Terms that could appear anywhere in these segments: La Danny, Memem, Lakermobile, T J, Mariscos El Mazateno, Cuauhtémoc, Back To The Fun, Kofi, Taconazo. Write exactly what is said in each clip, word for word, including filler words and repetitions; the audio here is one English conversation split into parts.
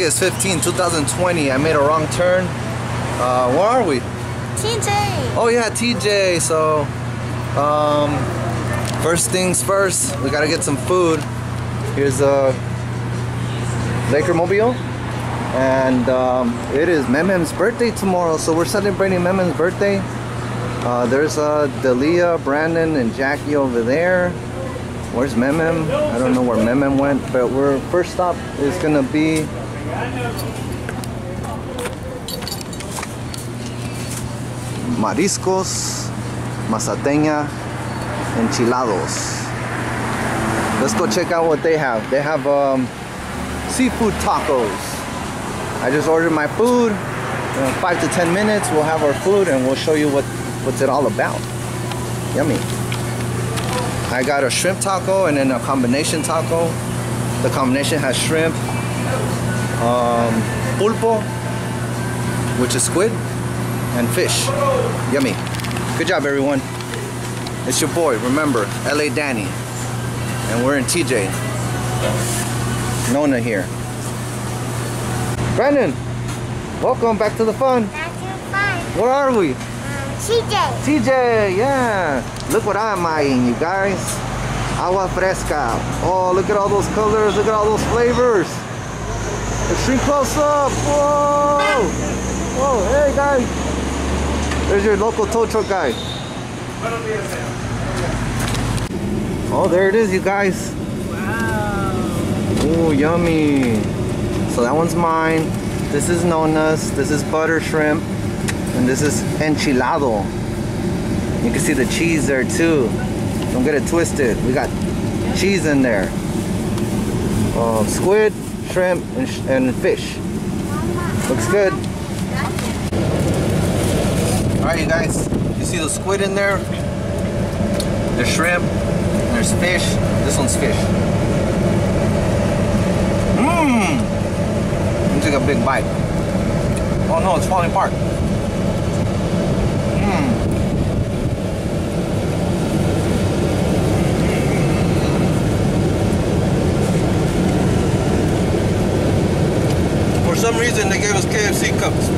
August fifteenth, two thousand twenty. I made a wrong turn. Uh, where are we? T J. Oh yeah, T J. So, um, first things first, we gotta get some food. Here's a Lakermobile, and um, it is Memem's birthday tomorrow, so we're celebrating Memem's birthday. Uh, there's uh, Delia, Brandon, and Jackie over there. Where's Memem? I don't know where Memem went, but we're first stop is gonna be. Mariscos, Mazateña, Enchilados. Let's go check out what they have. They have um, seafood tacos. I just ordered my food. In five to ten minutes, we'll have our food and we'll show you what, what's it all about. Yummy. I got a shrimp taco and then a combination taco. The combination has shrimp, um, pulpo, which is squid, and fish. Yummy. Good job, everyone. It's your boy, remember, La Danny. And we're in T J. Nona here. Brandon, welcome back to the fun. Back to the fun. Where are we? Um, T J. T J, yeah. Look what I'm eyeing, you guys. Agua fresca. Oh, look at all those colors. Look at all those flavors. Let's see close up. Whoa. Whoa, hey, guys. There's your local tow truck guy. Oh, there it is, you guys. Wow. Oh, yummy. So that one's mine. This is Nona's. This is butter shrimp. And this is enchilado. You can see the cheese there, too. Don't get it twisted. We got cheese in there. Uh, squid, shrimp, and, sh and fish. Looks good. Alright, you guys, you see the squid in there? There's shrimp, there's fish, this one's fish. Mmm! Let me take a big bite. Oh no, it's falling apart. Mmm. For some reason, they gave us K F C cups.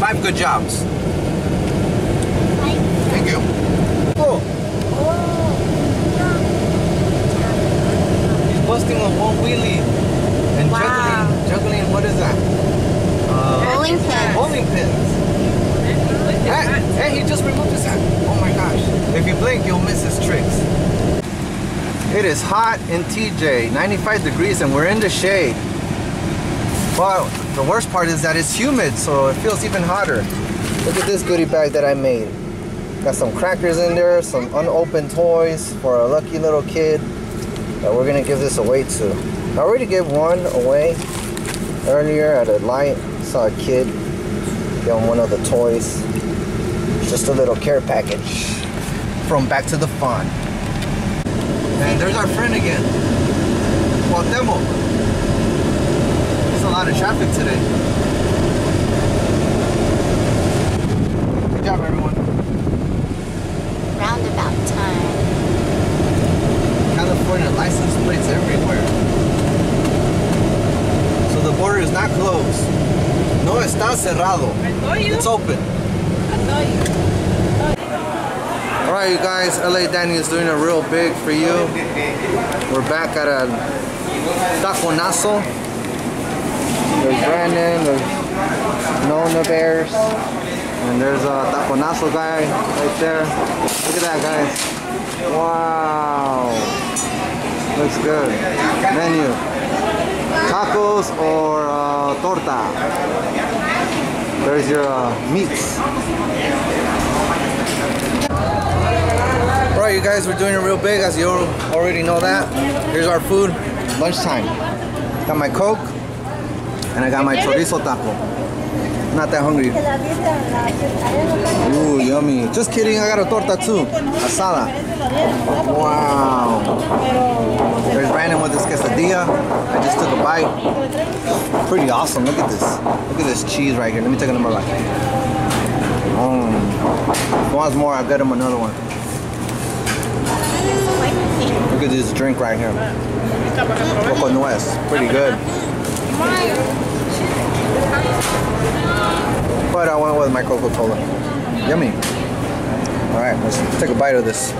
Five good jobs. Thank you. Cool. He's busting a one wheelie and wow. juggling, juggling, what is that? Uh, bowling pins. Bowling pins. Hey, hey, he just removed his hat. Oh my gosh. If you blink, you'll miss his tricks. It is hot in T J, ninety-five degrees, and we're in the shade. But the worst part is that it's humid, so it feels even hotter. Look at this goodie bag that I made. Got some crackers in there, some unopened toys for a lucky little kid that we're gonna give this away to. I already gave one away earlier at a light. Saw a kid get one of the toys. Just a little care package from Back to the Fun. And there's our friend again, Cuauhtémoc. A lot of traffic today. Good job, everyone. Roundabout time. California license plates everywhere. So the border is not closed. No está cerrado. It's open. All right, you guys. La Danny is doing a real big for you. We're back at a Taconazo. There's Brandon, there's Nona Bears, and there's a Taconazo guy right there. Look at that, guys. Wow. Looks good. Menu. Tacos or uh, torta. There's your uh, meats. Alright, you guys, we're doing it real big, as you already know that. Here's our food. Lunchtime. Got my Coke. And I got my chorizo taco. Not that hungry. Ooh, yummy. Just kidding, I got a torta too. Asada. Wow. There's Brandon with his quesadilla. I just took a bite. Pretty awesome. Look at this. Look at this cheese right here. Let me take another bite. Mm. If he wants more, I'll get him another one. Look at this drink right here. Nuez. Pretty good. But I went with my Coca-Cola. Yummy. All right, let's take a bite of this. Ooh.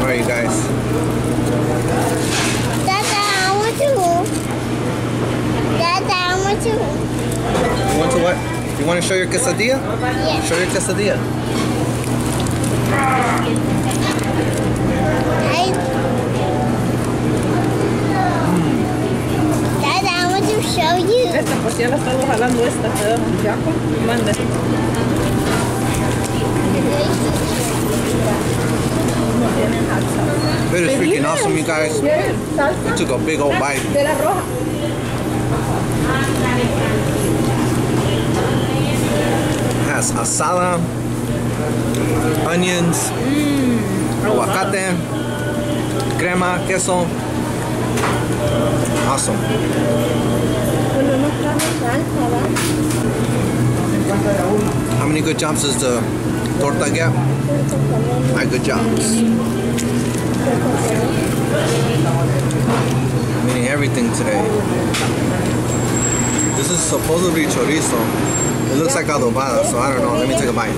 All right, you guys. Dada, I want to. Dada, I want to. You want to what? You want to show your quesadilla? Yeah. Show your quesadilla. I... Mm. Dada, I want to show you. Esta, pues ya la estamos jalando esta, te da un chaco y manda. It is freaking awesome, you guys. I took a big old bite. It has asada, onions, aguacate, crema, queso. Awesome. How many good jumps does the torta get? My good jumps. I'm eating everything today. This is supposedly chorizo. It looks like adobada, so I don't know. Let me take a bite.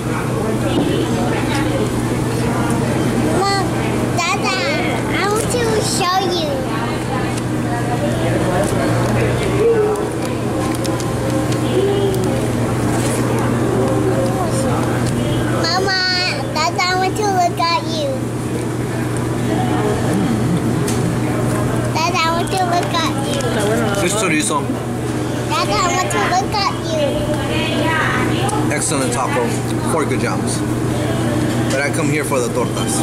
Mom, Dada, I want to show you. Mama, Dada, I want to look at you. Dada, I want to look at you. This chorizo. Dada, I want to look at you. Excellent taco. Four good jobs. But I come here for the tortas.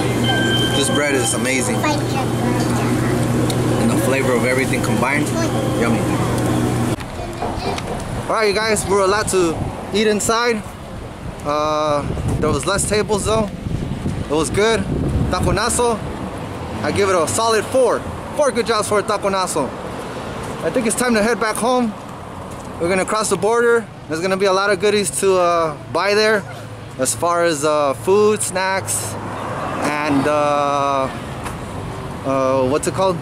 This bread is amazing. And the flavor of everything combined, yummy. Alright, you guys, we're allowed to eat inside. Uh, there was less tables though. It was good. Taconazo, I give it a solid four. Four good jobs for a Taconazo. I think it's time to head back home. We're gonna cross the border. There's gonna be a lot of goodies to uh, buy there, as far as uh, food, snacks, and uh, uh, what's it called?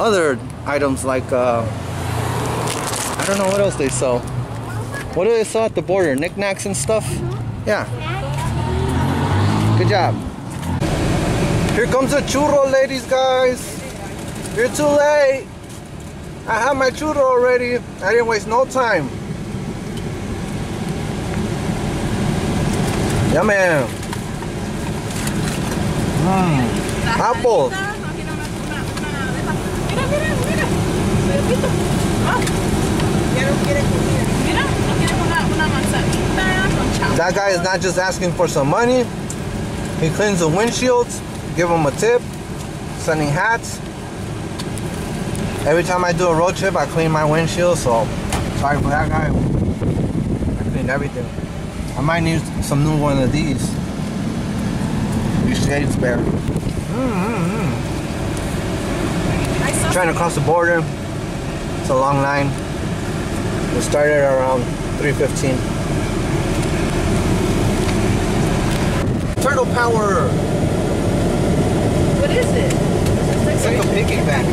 Other items like uh, I don't know what else they sell. What do they sell at the border? Knickknacks and stuff? Mm-hmm. Yeah. Good job. Here comes a churro, ladies, guys. You're too late. I have my churro already. I didn't waste no time. Yeah, man. Mm. Apple. That guy is not just asking for some money. He cleans the windshields, give him a tip, sending hats. Every time I do a road trip, I clean my windshield, so sorry for that guy. I clean everything. I might need some new one of these. These shades bear. Mm-hmm. Trying to cross the border. It's a long line. We started around three fifteen. Turtle power! What is it? It's like a picnic bag.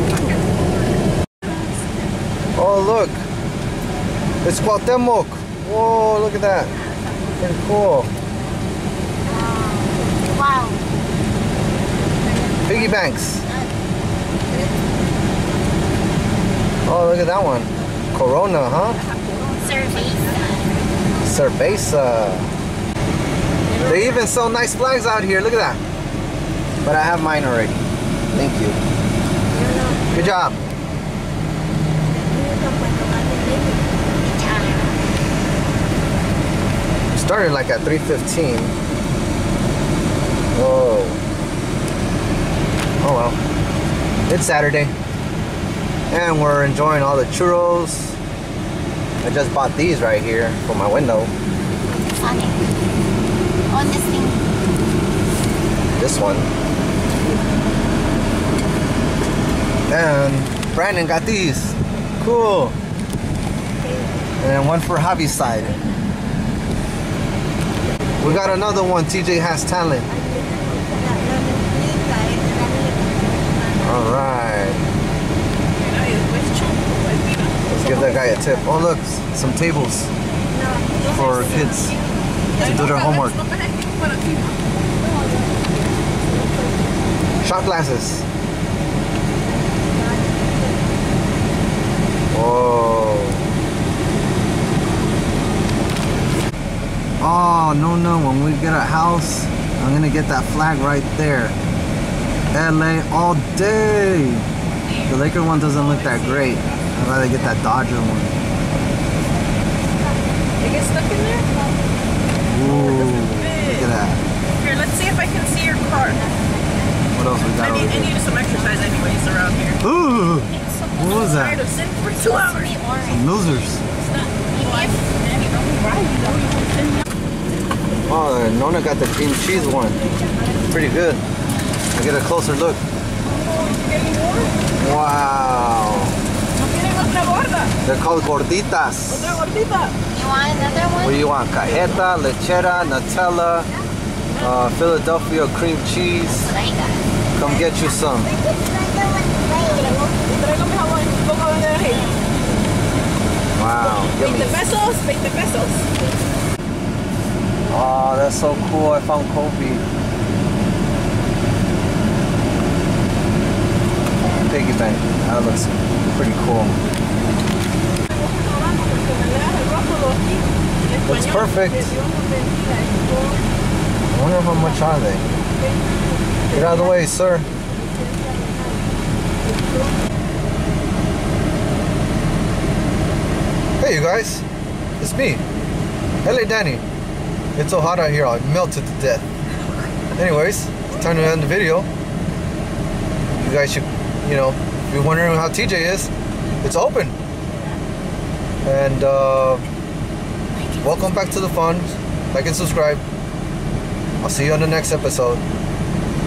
Oh, look! It's Cuauhtémoc! Whoa, look at that! Pretty cool! Wow! Piggy banks! Oh, look at that one! Corona, huh? Cerveza! Cerveza! They even sell nice flags out here, look at that. But I have mine already. Thank you. Good job. Started like at three fifteen. Whoa. Oh well. It's Saturday. And we're enjoying all the churros. I just bought these right here for my window. Okay. On this thing. This one. And Brandon got these. Cool. And one for Javi's side. We got another one. T J has talent. guy a tip. Oh look, some tables for kids to do their homework. Shot glasses. Whoa. Oh, no, no, when we get a house, I'm gonna get that flag right there. L A all day. The Laker one doesn't look that great. I'd rather get that Dodger one. It gets stuck in there? Ooh, look at that. Here, let's see if I can see your card. What else we got? I need, I need some exercise anyways around here. Ooh! What was that? For two hours. Some losers. Oh, and Nona got the cream cheese one. Pretty good. I'll get a closer look. Wow. They're called gorditas. You want another one? What do you want? Cajeta, lechera, Nutella, uh, Philadelphia cream cheese. Come get you some. Wow, veinte pesos, veinte pesos. Oh, that's so cool. I found Kofi. Piggy bank. That looks pretty cool. Looks perfect. I wonder how much are they? Get out of the way, sir. Hey you guys, it's me, L A Danny. It's so hot out here, I melted to death. Anyways, it's time to end the video. You guys should, you know, if you're wondering how T J is, it's open. And uh, welcome back to the fun. Like and subscribe. I'll see you on the next episode.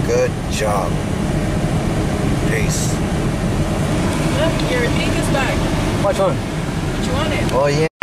Good job. Peace. Look, your thing is back. Watch on. Oh yeah.